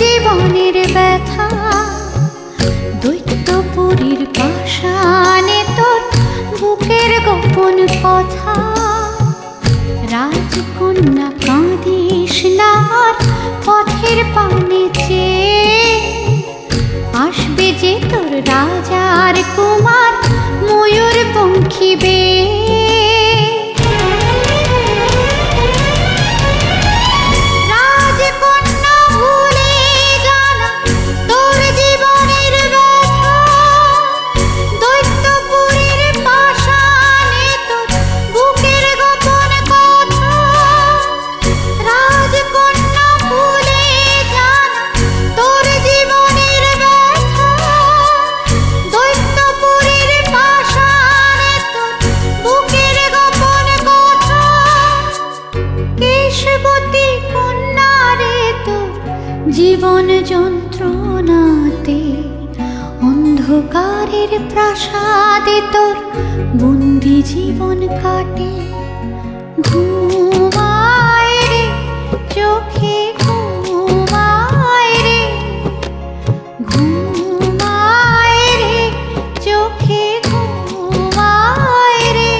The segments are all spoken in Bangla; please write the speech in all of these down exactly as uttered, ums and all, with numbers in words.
জীবনের ব্যথা দৈত্য পুরীর পাশানে তোর বুকের গোপন কথা রাজকন্যা কাঁদিস না আর পথের পানে চেয়ে আসবে যে তোর রাজার কুমার ময়ূর পঙ্খী বেয়ে জীবন যন্ত্রণাতে অন্ধকারের প্রাসাদে তোর বন্দি জীবন কাটে ঘুম আয়রে চোখে ঘুম আয়রে ঘুম আয়রে চোখে ঘুম আয়রে।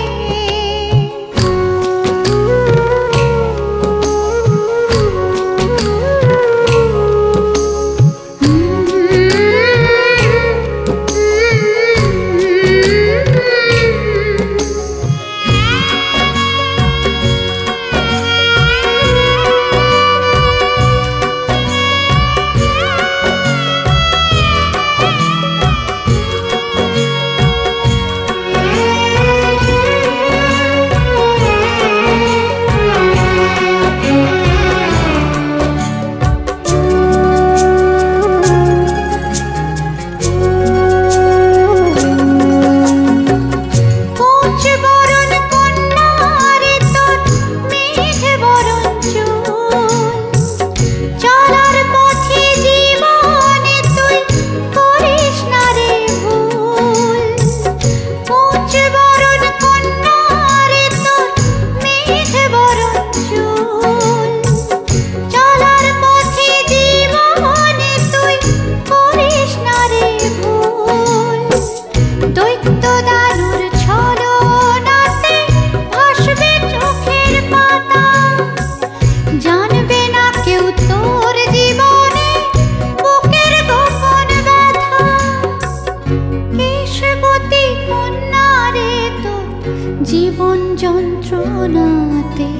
জীবন যন্ত্রণাতে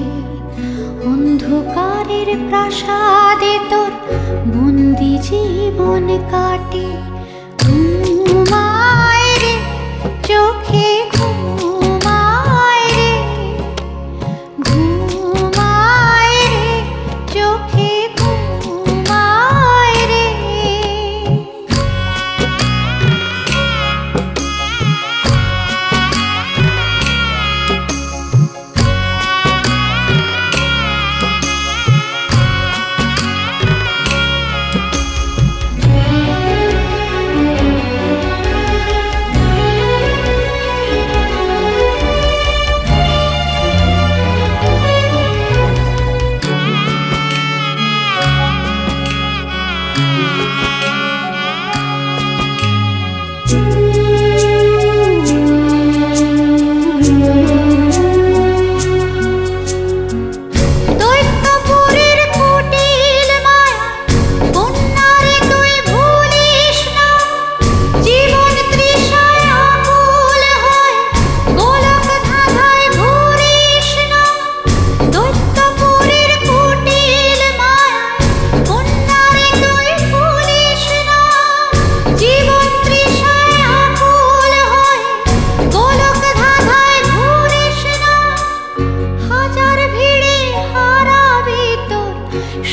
অন্ধকারের প্রাসাদে তোর বন্দি জীবন কাটে ঘুম আয়রে চোখে ঘুম আয়রে ঘুম আয়রে চোখে ঘুম আয়রে।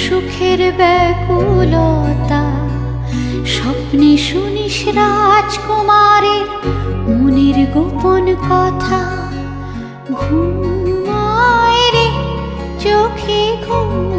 সুখের ব্যাকুলতা স্বপ্নে শুনিস রাজকুমারের মনের গোপন কথা ঘুম আয়রে চোখে ঘুম